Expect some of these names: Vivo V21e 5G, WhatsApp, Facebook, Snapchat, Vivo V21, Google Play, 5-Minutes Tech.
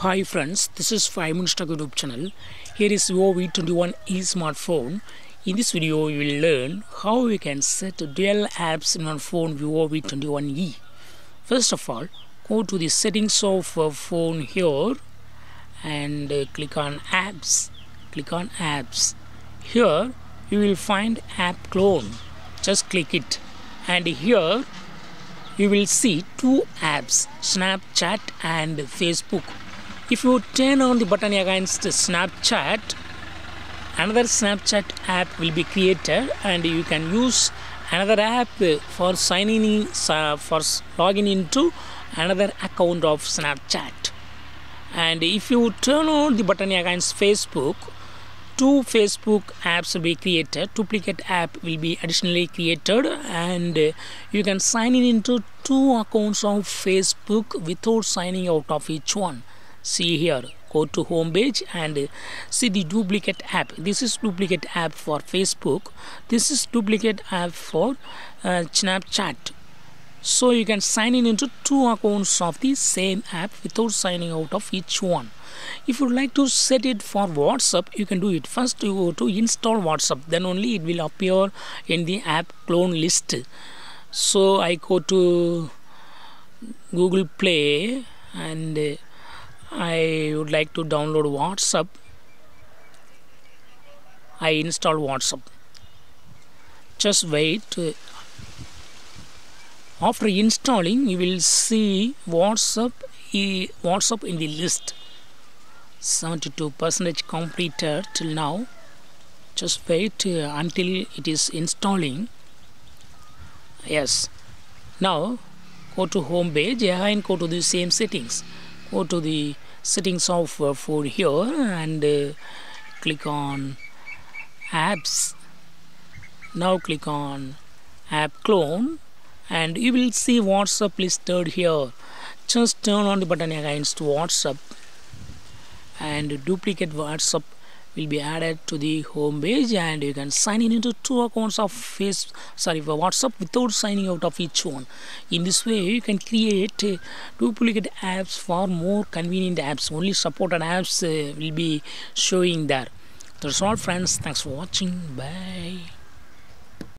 Hi friends, this is 5-Minutes Tech YouTube channel. Here is Vivo V21 e-smartphone. In this video, we will learn how we can set dual apps in our phone Vivo V21 e. First of all, go to the settings of phone here and click on apps. Here you will find app clone. Just click it, and here you will see two apps, Snapchat and Facebook. If you turn on the button against Snapchat, another Snapchat app will be created, and you can use another app for signing in, for logging into another account of Snapchat. And if you turn on the button against Facebook, two Facebook apps will be created, duplicate app will be additionally created, and you can sign in into two accounts of Facebook without signing out of each one. See here, go to home page and see the duplicate app. This is duplicate app for Facebook, this is duplicate app for Snapchat. So you can sign in into two accounts of the same app without signing out of each one. If you would like to set it for WhatsApp, you can do it. First you go to install WhatsApp, then only it will appear in the app clone list. So I go to Google Play and I would like to download WhatsApp. I install WhatsApp. Just wait. After installing, you will see WhatsApp in the list. 72% completed till now. Just wait until it is installing. Yes. Now go to home page and go to the same settings. Go to the settings of phone here and click on apps. Now click on app clone and you will see WhatsApp listed here. Just turn on the button against WhatsApp and duplicate WhatsApp will be added to the home page, and you can sign in into two accounts of WhatsApp without signing out of each one. In this way you can create duplicate apps for more convenient apps. Only supported apps will be showing there. That's all friends, thanks for watching, bye.